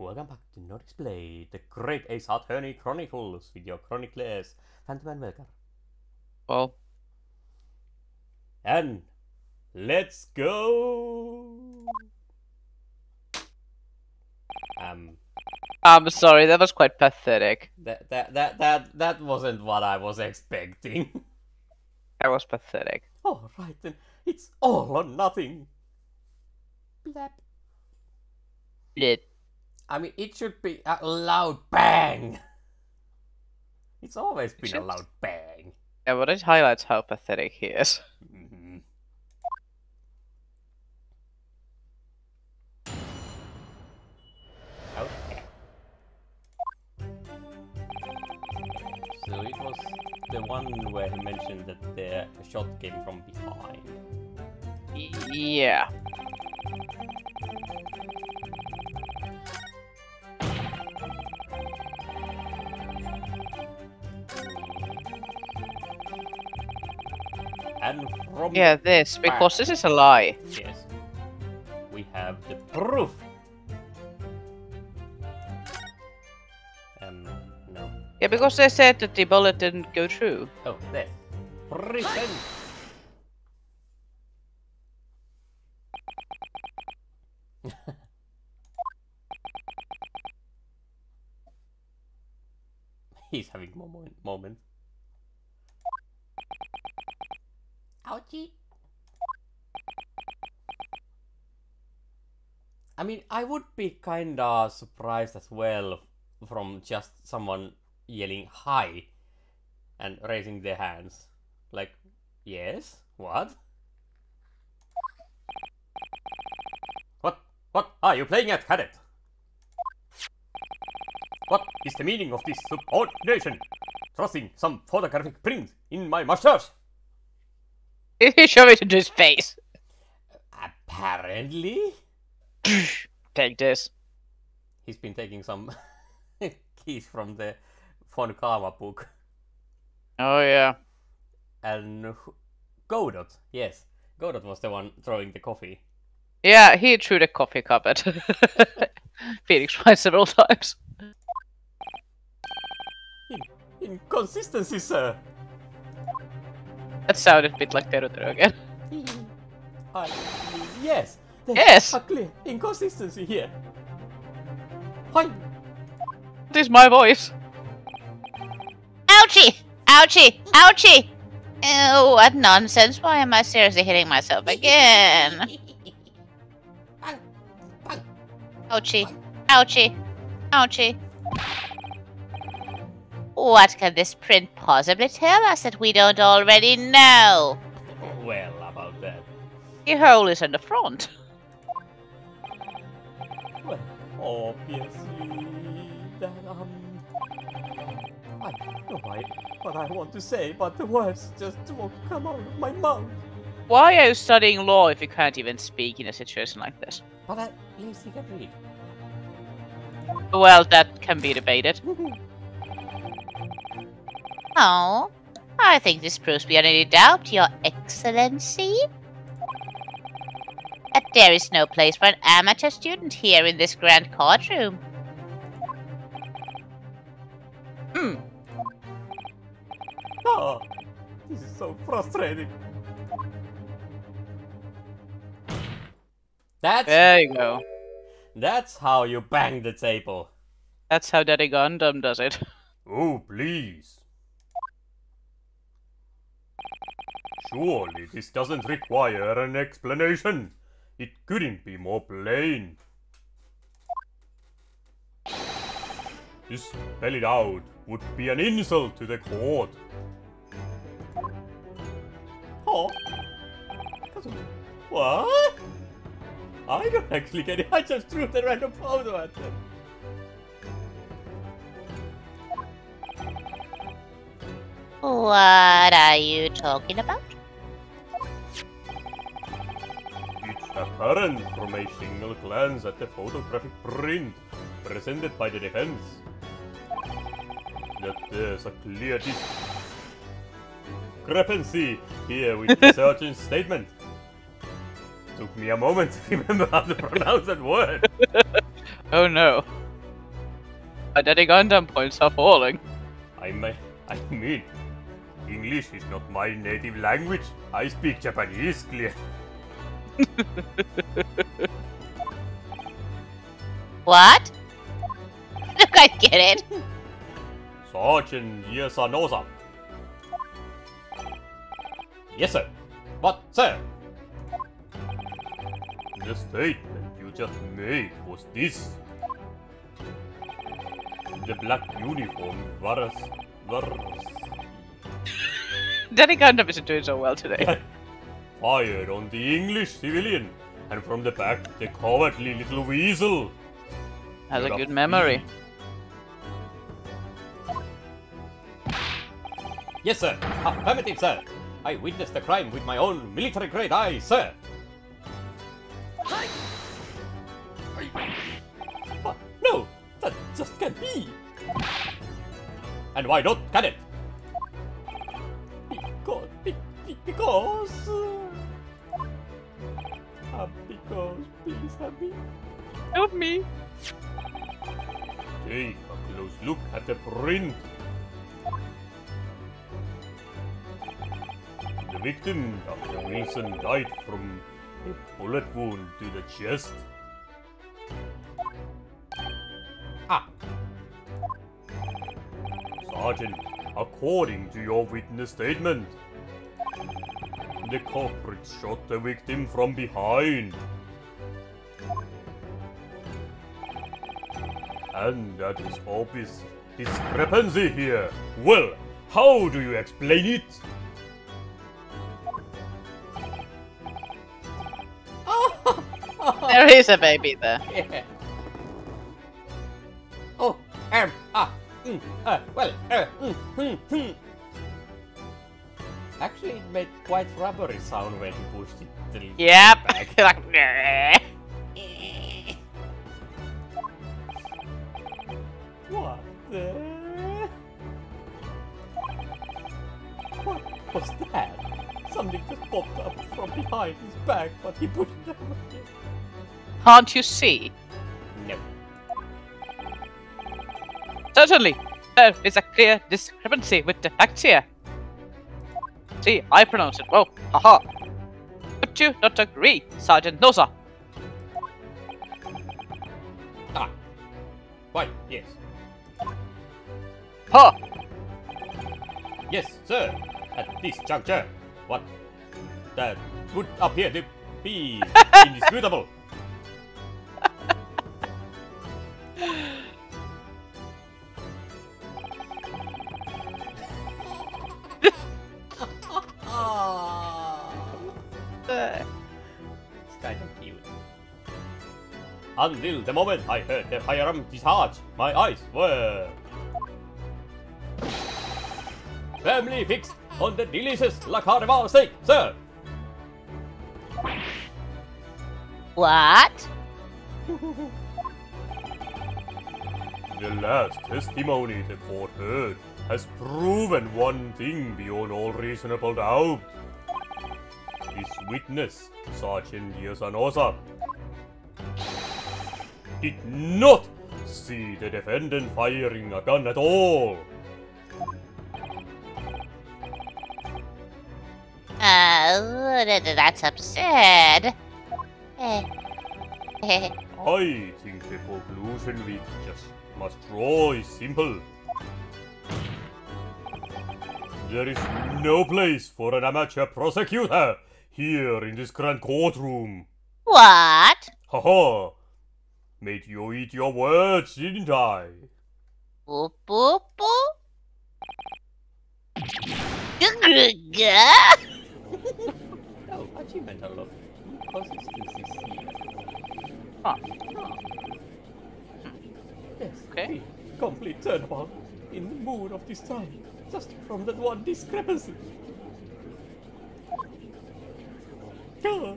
Welcome back to Nordics Play, The Great Ace Attorney Chronicles with your chronic players, Phantom and Melkar. Well. And let's go! I'm sorry, that was quite pathetic. That wasn't what I was expecting. That was pathetic. Oh, right then, it's all or nothing. Blap. Blip. I mean, it should be a loud bang. It's always been a loud bang. Yeah, but it highlights how pathetic he is. Mm-hmm. Okay. So it was the one where he mentioned that the shot came from behind. Yeah. And from this, because this is a lie. Yes. We have the proof. No. Yeah, because they said that the bullet didn't go through. Oh, there. Present. He's having moment. Ouchie. I mean, I would be kinda surprised as well from just someone yelling hi and raising their hands. Like, yes? What? What are you playing at, cadet? What is the meaning of this subordination? Trusting some photographic print in my mustache? Did he show it into his face? Apparently. Take this. He's been taking some keys from the Von Karma book. Oh, yeah. And Godot, yes. Godot was the one throwing the coffee. Yeah, he threw the coffee cup at Phoenix tried several times. Inconsistency, sir. That sounded a bit like Teruteru again. Yes! Yes! A clear inconsistency here. Hi! This is my voice. Ouchie! Ouchie! Ouchie! Oh, what nonsense. Why am I seriously hitting myself again? Ouchie! Ouchie! Ouchie! What can this print possibly tell us that we don't already know? Well, about that. The hole is in the front. Well, obviously, that, I don't know what I want to say, but the words just won't come out of my mouth. Why are you studying law if you can't even speak in a situation like this? But at least he can read. Well, that can be debated. Oh, I think this proves beyond any doubt, Your Excellency, that there is no place for an amateur student here in this grand courtroom. Hmm. Oh, this is so frustrating. There you go. That's how you bang the table. That's how Daddy Gundam does it. Oh, please. Surely this doesn't require an explanation. It couldn't be more plain. To spell it out would be an insult to the court. Oh. What? I don't actually get it. I just threw the random photo at them. What are you talking about? It's apparent from a single glance at the photographic print presented by the defense that there's a clear discrepancy here with the surgeon's statement. Took me a moment to remember how to pronounce that word. Oh no. But the Gundam points are falling. I mean, English is not my native language. I speak Japanese, clear. What? Look, I get it. Sergeant Yasanosa. Yes, sir. But, sir, the statement you just made was this. The black uniform Varus. Daddy Gundam isn't doing so well today. Fired on the English civilian, and from the back, the cowardly little weasel. Has a good memory. Yes, sir. Affirmative, sir. I witnessed the crime with my own military-grade eye, sir. No, that just can't be. And why not, can it? Because, please help me. Help me. Take a close look at the print. The victim, Dr. Wilson, died from a bullet wound to the chest. Ah. Sergeant, according to your witness statement, the culprit shot the victim from behind. And that is obvious discrepancy here. Well, how do you explain it? There is a baby there. Yeah. Oh, actually, it made quite rubbery sound when he pushed it. Yep. Back. What the? What was that? Something just popped up from behind his back, but he pushed it down again. Can't you see? No. Certainly, there is a clear discrepancy with the facts here. See, I pronounce it well. Haha. Would you not agree, Sergeant Nosa? Ah. Why, yes. Ha! Yes, sir. At this juncture, what that would appear to be indisputable. Until the moment I heard the firearm discharge, my eyes were firmly fixed on the delicious La Carnival steak, sir! What? The last testimony the court heard has proven one thing beyond all reasonable doubt. This witness, Sergeant Yasanosa, did not see the defendant firing a gun at all. That's absurd. I think the conclusion we just must draw is simple. There is no place for an amateur prosecutor here in this grand courtroom. What? Haha. Made you eat your words, didn't I? Boop, boop, boop. No, actually meant a lot of inconsistencies here. Ah. Yes, okay. Complete turnabout in the mood of this time, just from that one discrepancy. Ah. So,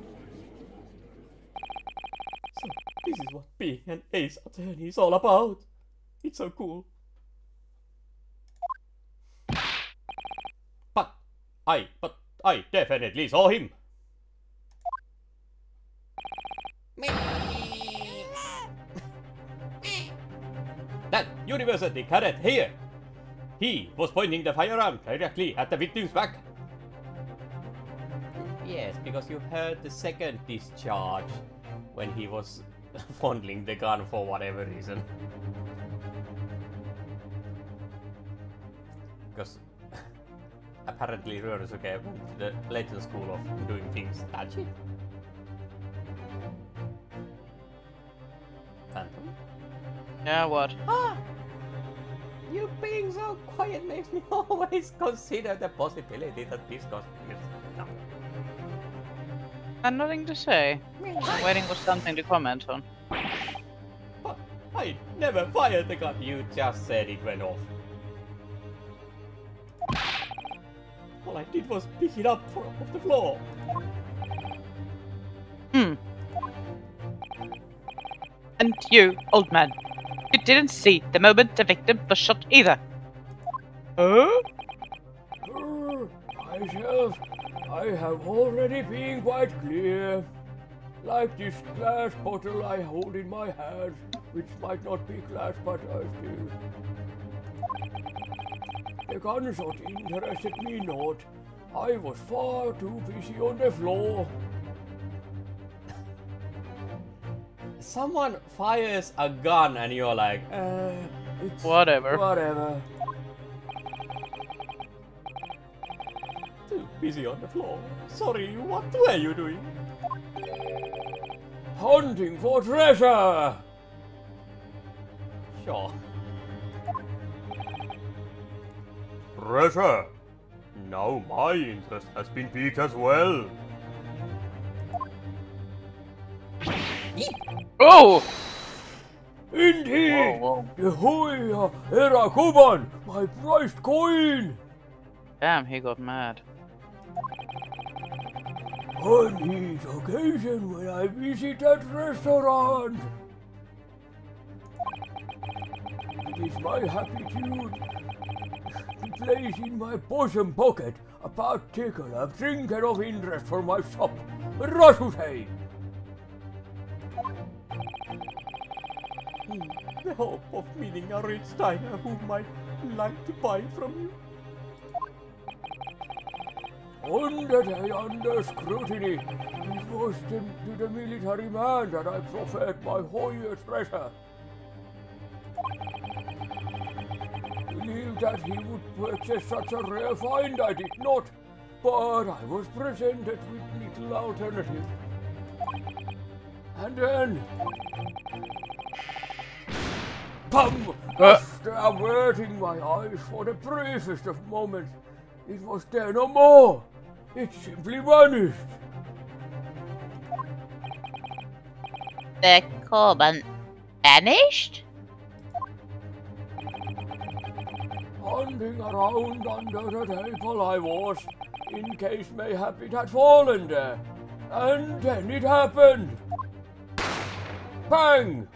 this is what being an ace attorney is all about. It's so cool. But I definitely saw him. That University cadet here. He was pointing the firearm directly at the victim's back. Yes, because you heard the second discharge when he was fondling the gun for whatever reason. Because apparently Ryunosuke went to the legend school of doing things dodgy. Phantom? Now what? Ah! You being so quiet makes me always consider the possibility that this goes missing. And nothing to say. Waiting for something to comment on. But I never fired the gun. You just said it went off. All I did was pick it up from off the floor. Hmm. And you, old man, you didn't see the moment the victim was shot either. Huh? Myself, I have already been quite clear. Like this glass bottle I hold in my hand, which might not be glass, but I still. The gunshot interested me not. I was far too busy on the floor. Someone fires a gun and you're like, it's whatever. Whatever. Too busy on the floor. Sorry, what were you doing? Hunting for treasure! Sure. Treasure! Now my interest has been piqued as well. Oh! Indeed! Yehoia, Erakuban, my prized coin! Damn, he got mad. On this occasion when I visit that restaurant, it is my habitude to place in my bosom pocket a particular trinket of interest for my shop, Rasusei. The hope of meeting a rich diner who might like to buy from you. On the day under scrutiny, it was to the military man that I proffered my Hoya treasure. Believed that he would purchase such a rare find, I did not, but I was presented with little alternative. And then, BUM! After averting my eyes for the briefest of moments, it was there no more! It simply vanished! The Corban vanished? Hunting around under the table I was, in case mayhap it had fallen there. And then it happened! Bang!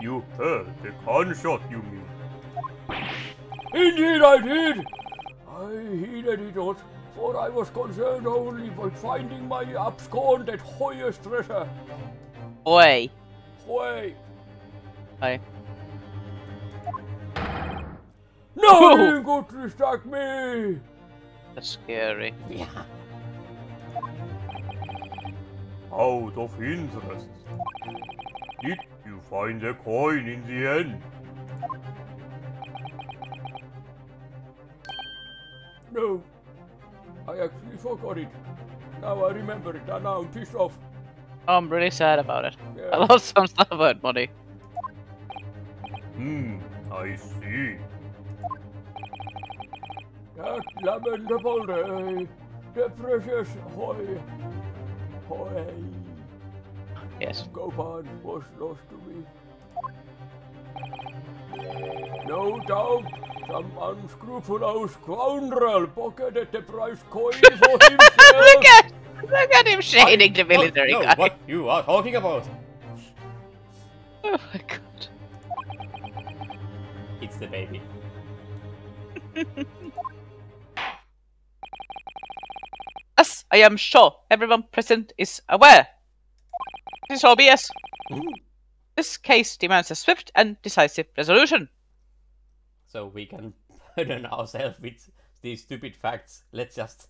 You heard the gunshot, you mean? Indeed I did! I heeded it not, for I was concerned only with finding my absconded Hoya's treasure. Oi. Oi. Oi. Nothing could distract me! That's scary. Yeah. Out of interest. Did you find a coin in the end? No, I actually forgot it. Now I remember it and now I'm pissed off. Oh, I'm really sad about it. Yeah. I lost some stuff about money. Hmm, I see. That lamentable day, the precious Hoy. Yes. Goban was lost to me. No doubt, some unscrupulous scoundrel pocketed the prize coin for himself. Look at him shading the military guy. What you are talking about? Oh my god! It's the baby. As I am sure everyone present is aware. This is all BS. This case demands a swift and decisive resolution. So we can burden ourselves with these stupid facts. Let's just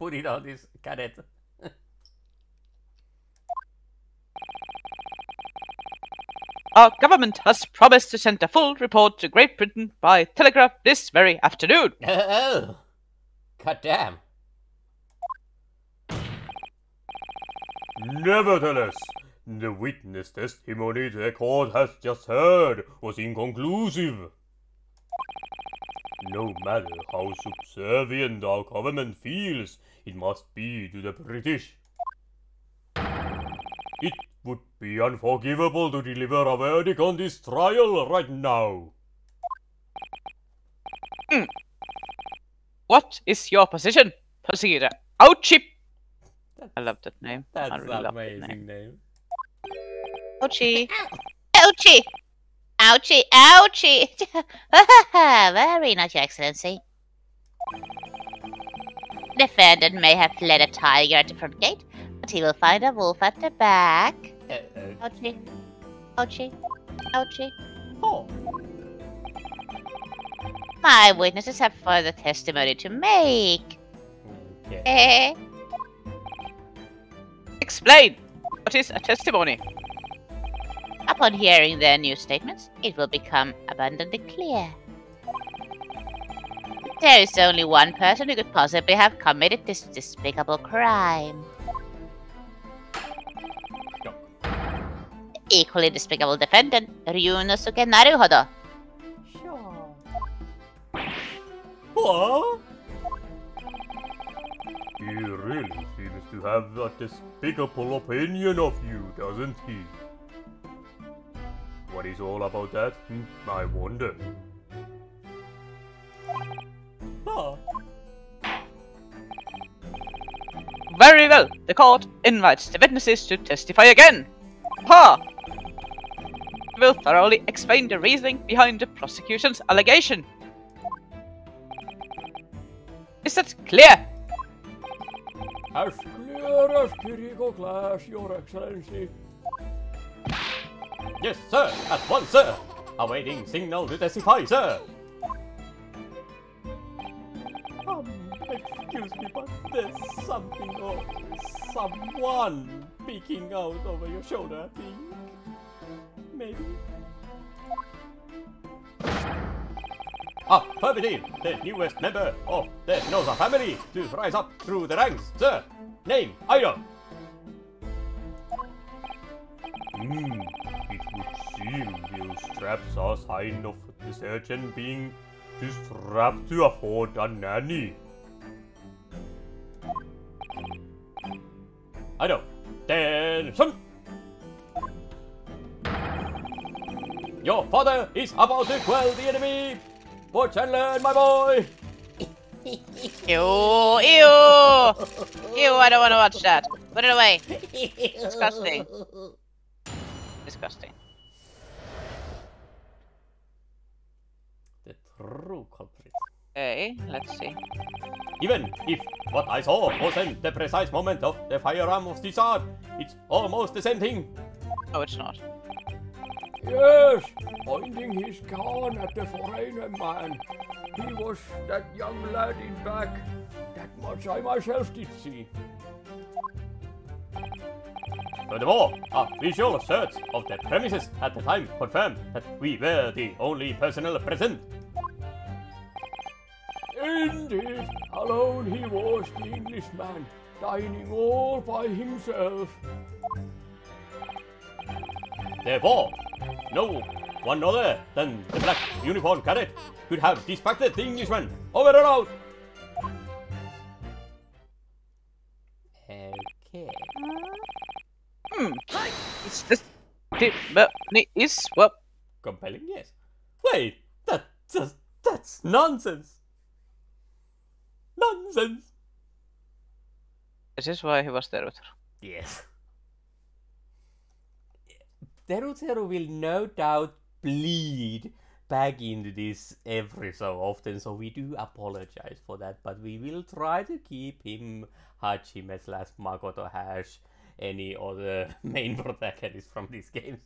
put it on this cadet. Our government has promised to send a full report to Great Britain by telegraph this very afternoon. Oh, goddamn. Nevertheless, the witness testimony the court has just heard was inconclusive. No matter how subservient our government feels, it must be to the British. It would be unforgivable to deliver a verdict on this trial right now. Mm. What is your position, prosecutor? Ouchie! I love that name. That's an really amazing name. Ouchie. Ouchie! Ouchie! Ouchie! Very nice, Your Excellency. Defendant may have fled a tiger at the front gate, but he will find a wolf at the back. Ouchie. Ouchie. Ouchie. Oh. My witnesses have further testimony to make. Okay. Explain! What is a testimony? Upon hearing their new statements, it will become abundantly clear. There is only one person who could possibly have committed this despicable crime. No. Equally despicable defendant, Ryuno Narihodo. Sure. What? He really seems to have a despicable opinion of you, doesn't he? What is all about that? I wonder. Oh. Very well. The court invites the witnesses to testify again. Ha! We'll thoroughly explain the reasoning behind the prosecution's allegation. Is that clear? As clear as Kiriko glass, Your Excellency. Yes, sir! At once, sir! Awaiting signal to testify, sir! Excuse me, but there's something or someone peeking out over your shoulder, I think. Maybe? Affirmative! The newest member of the Nosa family to rise up through the ranks, sir! Name, Iron! Hmm. Those straps are sign of the surgeon being too strapped to afford a nanny. I know. Tension! Your father is about to quell the enemy! Watch and learn, my boy! Ew! Ew! Ew, I don't want to watch that. Put it away. Disgusting. Disgusting. True culprit. Okay, let's see. Even if what I saw wasn't the precise moment of the firearm of Cesar, it's almost the same thing. No, it's not. Yes, pointing his gun at the foreigner man. He was that young lad in back. That much I myself did see. Furthermore, a visual search of the premises at the time confirmed that we were the only personnel present. Indeed, alone he was, the Englishman, dining all by himself. Therefore, no one other than the black uniformed cadet could have distracted the Englishman. Over and out! Okay. Hmm. Is this testimony is what? Compelling, yes. Wait, that's nonsense. Nonsense! This is why he was Teruteru. Yes. Teruteru will no doubt bleed back into this every so often, so we do apologize for that, but we will try to keep him Hajime / Makoto / any other main protagonist from these games.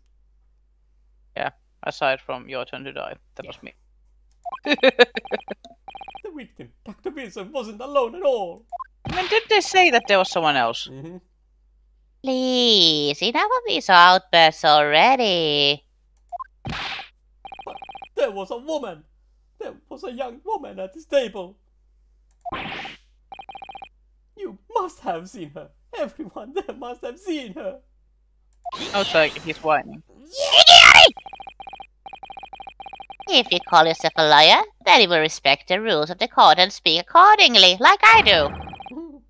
Yeah, aside from your turn to die, that was me. The victim, Dr. Wilson, wasn't alone at all. I mean, did they say that there was someone else? Mm-hmm. Please, enough of these outbursts already. But there was a woman. There was a young woman at this table. You must have seen her. Everyone there must have seen her. Oh, sorry, he's whining. If you call yourself a lawyer, then you will respect the rules of the court and speak accordingly, like I do.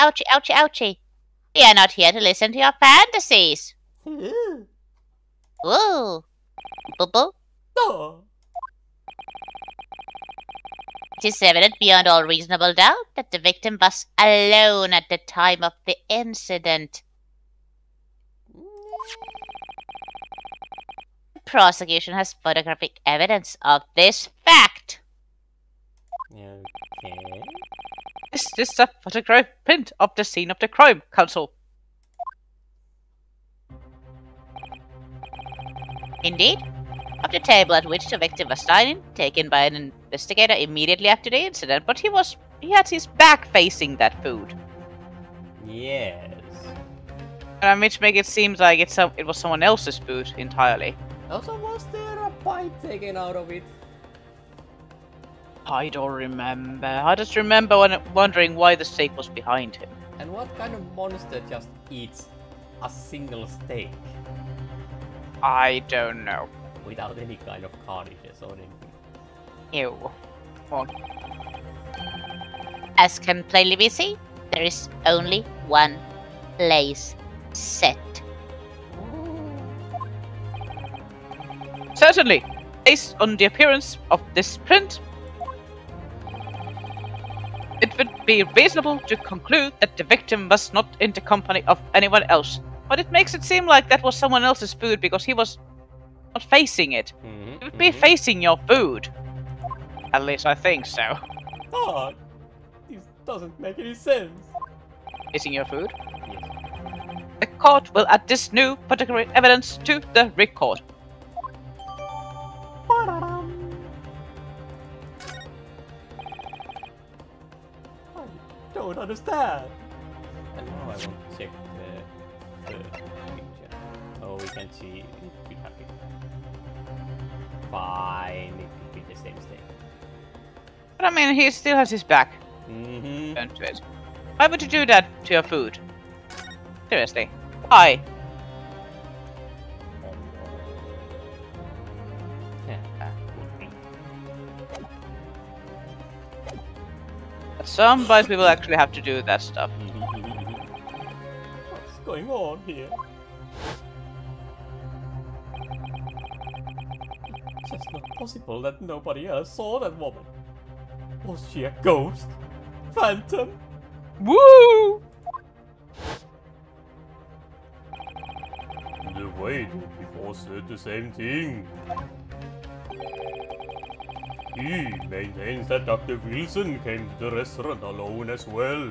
Ouchie, ouchie, ouchie. We are not here to listen to your fantasies. Ooh. Boo-boo. Oh. It is evident beyond all reasonable doubt that the victim was alone at the time of the incident. The prosecution has photographic evidence of this fact. Okay. Is this a photograph print of the scene of the crime, counsel? Indeed. Of the table at which the victim was dining, taken by an investigator immediately after the incident, but he had his back facing that food. Yes. Which makes it seem like it was someone else's food entirely. Also, was there a pie taken out of it? I don't remember. I just remember wondering why the steak was behind him. And what kind of monster just eats a single steak? I don't know. Without any kind of carnages or anything. Ew. Well. As can plainly be seen, there is only one place set. Certainly. Based on the appearance of this print, it would be reasonable to conclude that the victim was not in the company of anyone else. But it makes it seem like that was someone else's food because he was not facing it. Mm-hmm, you would be facing your food. At least I think so. Oh, this doesn't make any sense. Facing your food? Yes. The court will add this new particular evidence to the record. Don't understand. And now I want to check the picture. Oh, we can see it could happen. Fine, it could be the same thing. But I mean, he still has his back. Mm-hmm. Don't do it. Why would you do that to your food? Seriously, why? At some point, we will actually have to do that stuff. What's going on here? It's just not possible that nobody else saw that woman. Was she a ghost? Phantom? Woo! The waiter before said the same thing. He maintains that Dr. Wilson came to the restaurant alone as well.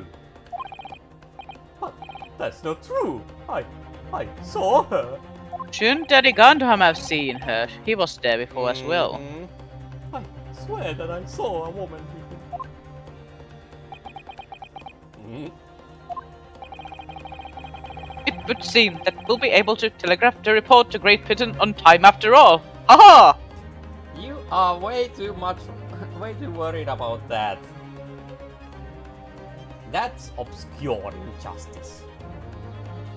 But that's not true. I saw her. Shouldn't Daddy Gundam have seen her? He was there before as well. I swear that I saw a woman. It would seem that we'll be able to telegraph the report to Great Britain on time after all. Aha! Are way too worried about that. That's obscuring justice.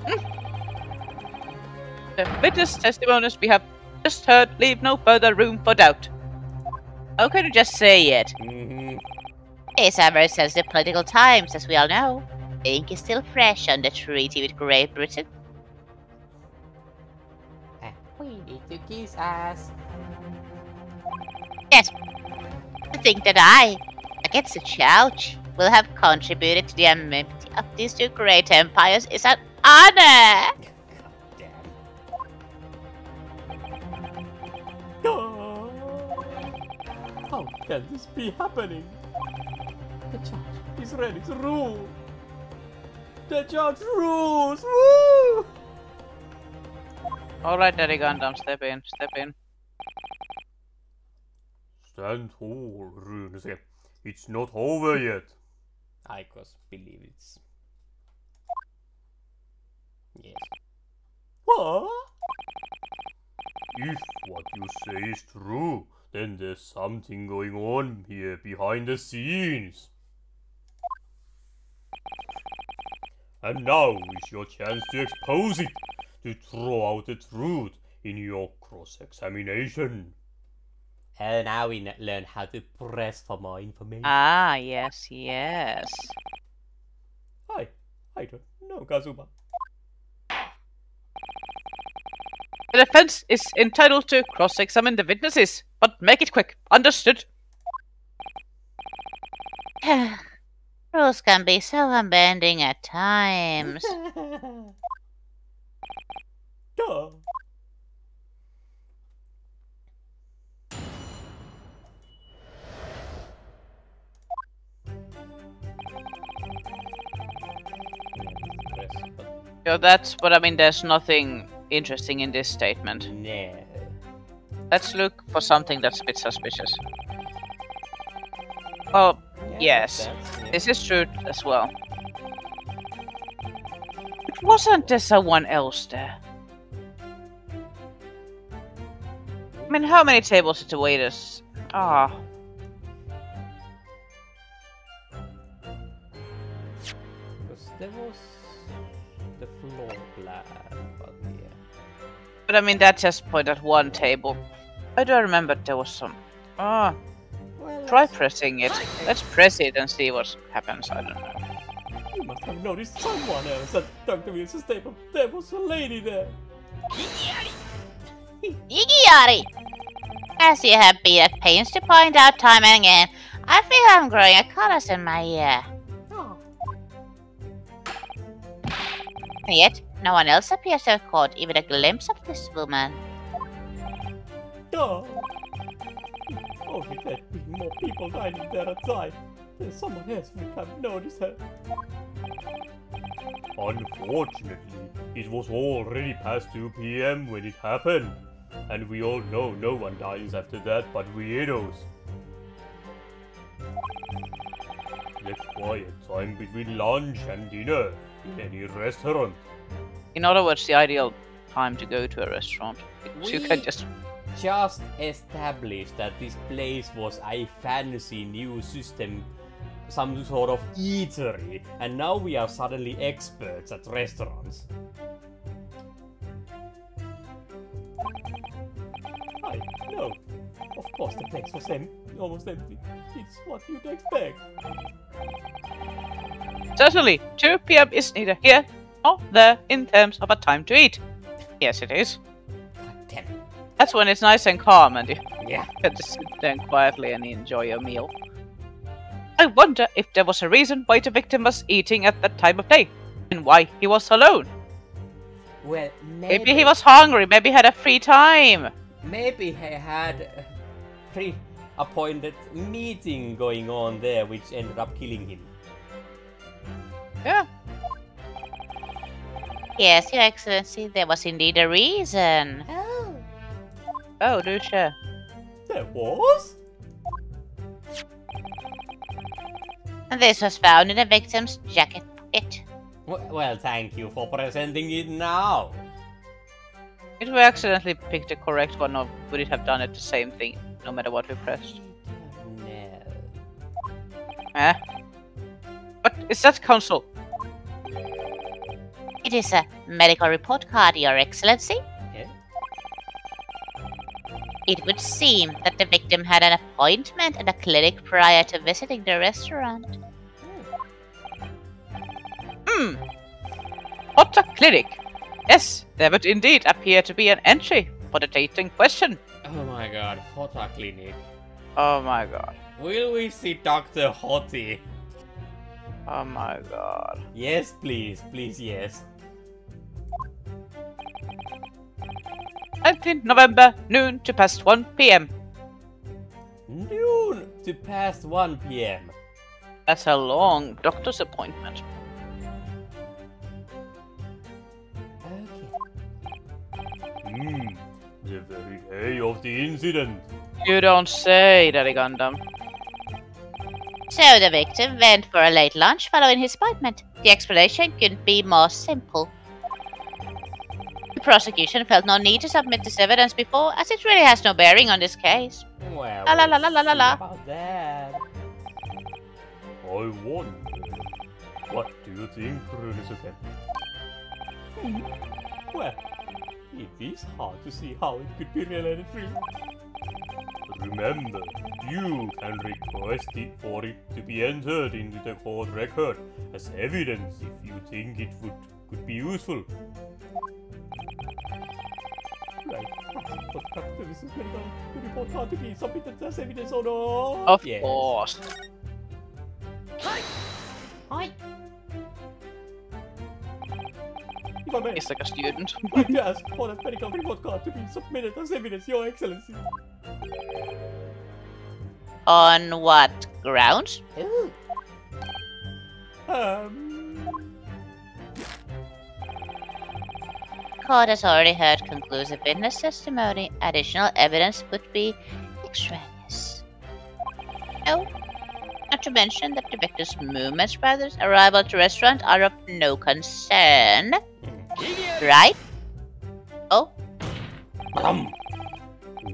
The witness testimonies we have just heard leave no further room for doubt. How can you just say it? These are very sensitive political times, as we all know. The ink is still fresh on the treaty with Great Britain. We need to kiss ass. Yes, I think that I, against the church, will have contributed to the enmity of these two great empires is an honor! Goddamn. Oh. How can this be happening? The church is ready to rule! The church rules! Woo! Alright, Daddy Gundam, step in, step in. Stand tall, Rune. It's not over yet. I just believe it's... Yes. What? If what you say is true, then there's something going on here behind the scenes. And now is your chance to expose it, to throw out the truth in your cross-examination. And now we learn how to press for more information. Ah, yes, yes. I don't know, Kazuma. The defense is entitled to cross-examine the witnesses, but make it quick. Understood? Rules can be so unbending at times. Duh. Yeah, that's what I mean. There's nothing interesting in this statement. No. Let's look for something that's a bit suspicious. Oh, yeah, yes. Yeah. This is true as well. But wasn't there someone else there? I mean, how many tables did the waiters... Ah. Because there was the floor plan. But I mean, that just point at one table. I do remember there was some... Ah, well, try pressing it. Let's press it and see what happens, I don't know. You must have noticed someone else at Dr. Wilson's table. There was a lady there. Igiyari! As you have been at pains to point out time and again, I feel I'm growing a callus in my ear. Oh. And yet, no one else appears to have caught even a glimpse of this woman. Oh, only there'd be more people dining there at time. There's someone else would have noticed her. Unfortunately, it was already past 2 PM when it happened. And we all know no one dines after that but weirdos. The quiet time between lunch and dinner in any restaurant. In other words, the ideal time to go to a restaurant. You can just establish that this place was a fancy new system, some sort of eatery, and now we are suddenly experts at restaurants. I know. Of course the place was almost empty. It's what you'd expect. Certainly, 2 PM is neither here. Oh, there, in terms of a time to eat. Yes, it is. God damn it. That's when it's nice and calm and you can just sit down quietly and enjoy your meal. I wonder if there was a reason why the victim was eating at that time of day, and why he was alone. Well, maybe he was hungry, maybe he had a free time. Maybe he had a pre-appointed meeting going on there, which ended up killing him. Yeah. Yes, Your Excellency, there was indeed a reason. Oh. Oh, do share. There was? And this was found in the victim's jacket pocket. Well, thank you for presenting it now. If we accidentally picked the correct one, or would it have done it the same thing, no matter what we pressed? No. Eh? What is that console? It is a medical report card, Your Excellency. Yeah. It would seem that the victim had an appointment at a clinic prior to visiting the restaurant. Hmm. HOTA CLINIC. Yes, there would indeed appear to be an entry for the date in question. Oh my god, HOTA CLINIC. Oh my god. Will we see Dr. Hoty? Oh my god. Yes, please. Please, yes. 19th November, noon to past 1 PM. Noon to past 1 PM. That's a long doctor's appointment. Okay. The very day of the incident. You don't say, Daddy Gundam. So the victim went for a late lunch following his appointment. The explanation couldn't be more simple. The prosecution felt no need to submit this evidence before, as it really has no bearing on this case. Well, la la la la la la la. About that. I won. What do you think, Runesuke? Well, it is hard to see how it could be related to. Remember, you can request it for it to be entered into the court record as evidence if you think it could be useful. Right. But Dr. Wilson, the report had to be submitted as evidence or not? Of course. Hi! Hi! If I may, it's like a student. I would like to ask for that medical report card to be submitted as evidence, Your Excellency. On what grounds? Court has already heard conclusive witness testimony. Additional evidence would be extraneous. Oh, not to mention that the victim's movements by their arrival at the restaurant are of no concern. Right? Oh.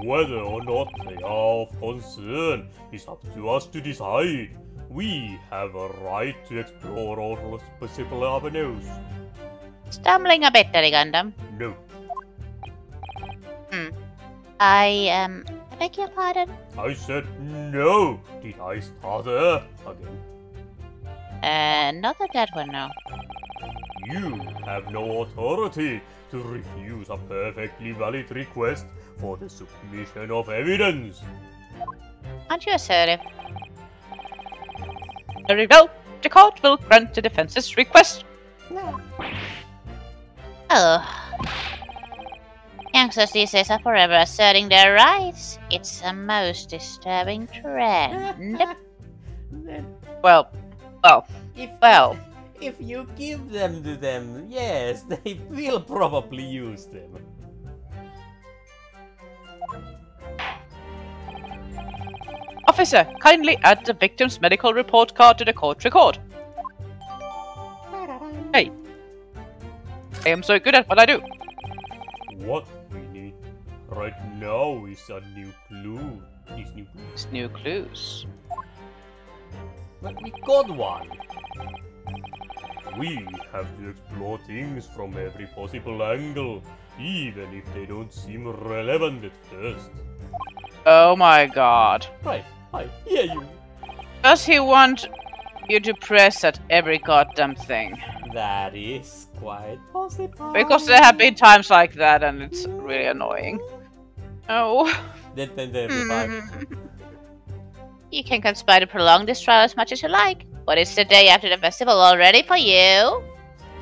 Whether or not they are of concern is up to us to decide. We have a right to explore all possible avenues. Stumbling a bit, Daddy Gundam. No. I beg your pardon? I said no. Did I start her again? Not that one, no. You have no authority to refuse a perfectly valid request for the submission of evidence. Aren't you assertive? There you go. The court will grant the defense's request. No. Oh. Youngsters these days are forever asserting their rights. It's a most disturbing trend. Well. If you give them to them, yes, they will probably use them. Officer, kindly add the victim's medical report card to the court record. Hey. I am so good at what I do. What we need right now is a new clue. It's new clues. But we got one. We have to explore things from every possible angle, even if they don't seem relevant at first. Oh my god. Right, I hear you. Does he want you to press at every goddamn thing? That is quite possible. Because there have been times like that and it's really annoying. Oh. You can conspire to prolong this trial as much as you like. But it's the day after the festival already for you.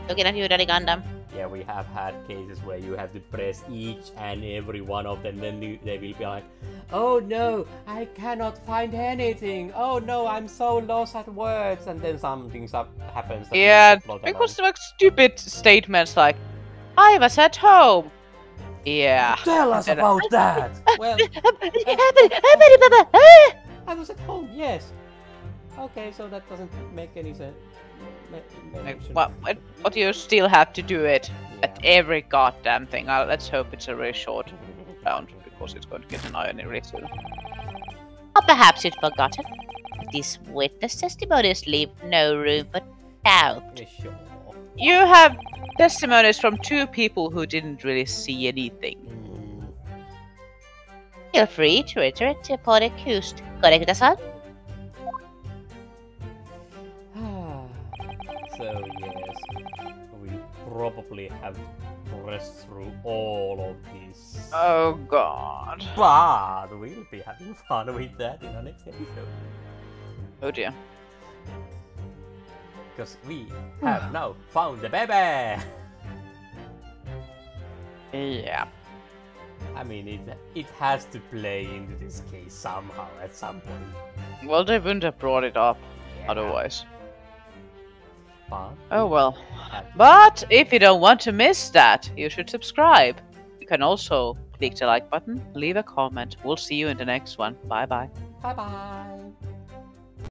Looking at you, Daddy Gundam. Yeah, we have had cases where you have to press each and every one of them. Then they will be like, oh no, I cannot find anything. Oh no, I'm so lost at words. And then something happens. Yeah, because there are stupid statements like, I was at home. Yeah. Tell us about that. Well, I was at home, yes. Okay, so that doesn't make any sense. What do you still have to do it at every goddamn thing? Let's hope it's a really short round, because it's going to get an irony really soon. Or perhaps you'd forgotten. These witness testimonies leave no room for doubt. Sure. You have testimonies from two people who didn't really see anything. Feel free to reiterate upon accused. Correct-san? So yes, we probably have pressed through all of these. Oh god. But we'll be having fun with that in our next episode. Oh dear. Because we have now found the baby! Yeah. I mean, it has to play into this case somehow at some point. Well, they wouldn't have brought it up otherwise. Oh well. But if you don't want to miss that, you should subscribe. You can also Click the like button, leave a comment. We'll see you in the next one. Bye bye. Bye bye.